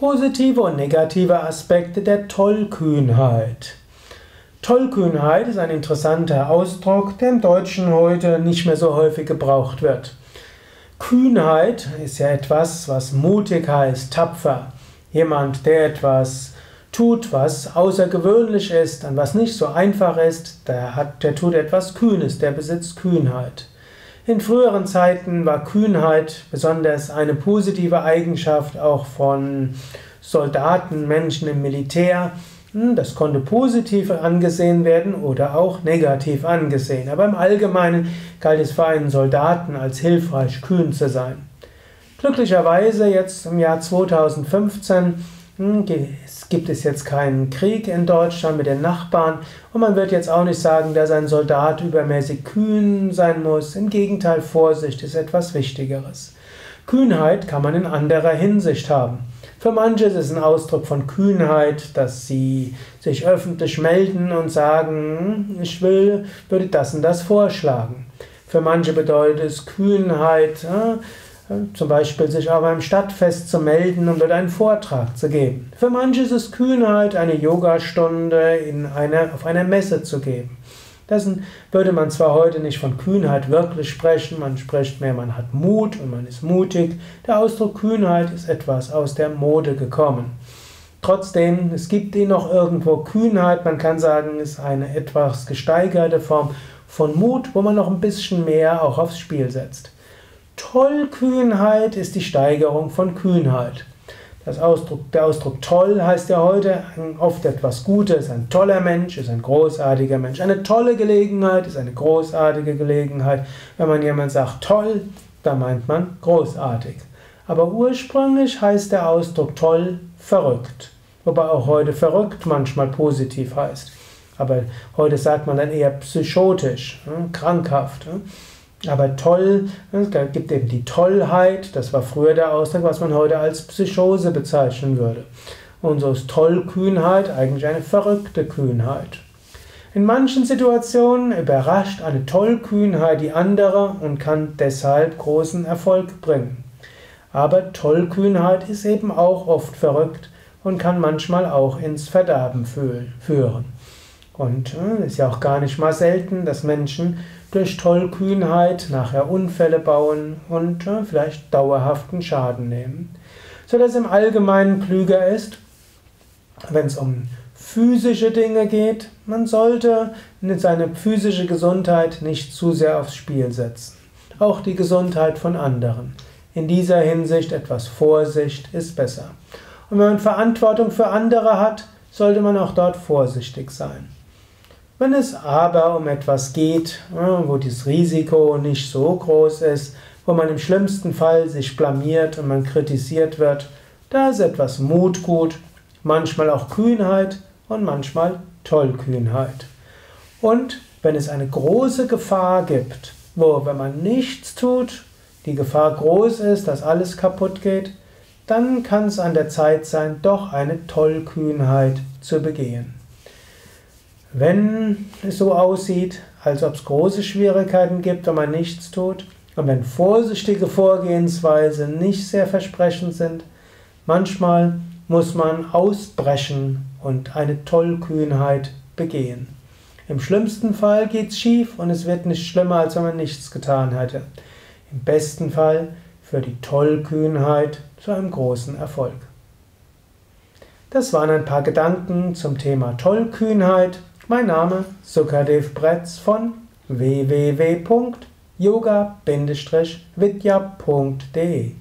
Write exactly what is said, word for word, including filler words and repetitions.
Positive und negative Aspekte der Tollkühnheit. Tollkühnheit ist ein interessanter Ausdruck, der im Deutschen heute nicht mehr so häufig gebraucht wird. Kühnheit ist ja etwas, was mutig heißt, tapfer. Jemand, der etwas tut, was außergewöhnlich ist, an was nicht so einfach ist, der, hat, der tut etwas Kühnes, der besitzt Kühnheit. In früheren Zeiten war Kühnheit besonders eine positive Eigenschaft auch von Soldaten, Menschen im Militär. Das konnte positiv angesehen werden oder auch negativ angesehen. Aber im Allgemeinen galt es für einen Soldaten als hilfreich, kühn zu sein. Glücklicherweise jetzt im Jahr zweitausendfünfzehn gibt es jetzt keinen Krieg in Deutschland mit den Nachbarn und man wird jetzt auch nicht sagen, dass ein Soldat übermäßig kühn sein muss. Im Gegenteil, Vorsicht ist etwas Wichtigeres. Kühnheit kann man in anderer Hinsicht haben. Für manche ist es ein Ausdruck von Kühnheit, dass sie sich öffentlich melden und sagen, ich will, würde das und das vorschlagen. Für manche bedeutet es Kühnheit, zum Beispiel sich auch beim Stadtfest zu melden und dort einen Vortrag zu geben. Für manche ist es Kühnheit, eine Yogastunde in einer, auf einer Messe zu geben. Dessen würde man zwar heute nicht von Kühnheit wirklich sprechen, man spricht mehr, man hat Mut und man ist mutig. Der Ausdruck Kühnheit ist etwas aus der Mode gekommen. Trotzdem, es gibt ihn noch irgendwo Kühnheit, man kann sagen, ist eine etwas gesteigerte Form von Mut, wo man noch ein bisschen mehr auch aufs Spiel setzt. Tollkühnheit ist die Steigerung von Kühnheit. Das Ausdruck, der Ausdruck toll heißt ja heute oft etwas Gutes, ein toller Mensch ist ein großartiger Mensch. Eine tolle Gelegenheit ist eine großartige Gelegenheit. Wenn man jemand sagt toll, dann meint man großartig. Aber ursprünglich heißt der Ausdruck toll verrückt. Wobei auch heute verrückt manchmal positiv heißt. Aber heute sagt man dann eher psychotisch, krankhaft. Aber toll, es gibt eben die Tollheit, das war früher der Ausdruck, was man heute als Psychose bezeichnen würde. Und so ist Tollkühnheit eigentlich eine verrückte Kühnheit. In manchen Situationen überrascht eine Tollkühnheit die andere und kann deshalb großen Erfolg bringen. Aber Tollkühnheit ist eben auch oft verrückt und kann manchmal auch ins Verderben führen. Und es ist ja auch gar nicht mal selten, dass Menschen durch Tollkühnheit nachher Unfälle bauen und vielleicht dauerhaften Schaden nehmen. Sodass im Allgemeinen klüger ist, wenn es um physische Dinge geht, man sollte seine physische Gesundheit nicht zu sehr aufs Spiel setzen. Auch die Gesundheit von anderen. In dieser Hinsicht etwas Vorsicht ist besser. Und wenn man Verantwortung für andere hat, sollte man auch dort vorsichtig sein. Wenn es aber um etwas geht, wo das Risiko nicht so groß ist, wo man im schlimmsten Fall sich blamiert und man kritisiert wird, da ist etwas Mut gut, manchmal auch Kühnheit und manchmal Tollkühnheit. Und wenn es eine große Gefahr gibt, wo, wenn man nichts tut, die Gefahr groß ist, dass alles kaputt geht, dann kann es an der Zeit sein, doch eine Tollkühnheit zu begehen. Wenn es so aussieht, als ob es große Schwierigkeiten gibt, wenn man nichts tut, und wenn vorsichtige Vorgehensweisen nicht sehr versprechend sind, manchmal muss man ausbrechen und eine Tollkühnheit begehen. Im schlimmsten Fall geht es schief und es wird nicht schlimmer, als wenn man nichts getan hätte. Im besten Fall führt die Tollkühnheit zu einem großen Erfolg. Das waren ein paar Gedanken zum Thema Tollkühnheit. Mein Name Sukadev Bretz von w w w punkt yoga Bindestrich vidya punkt de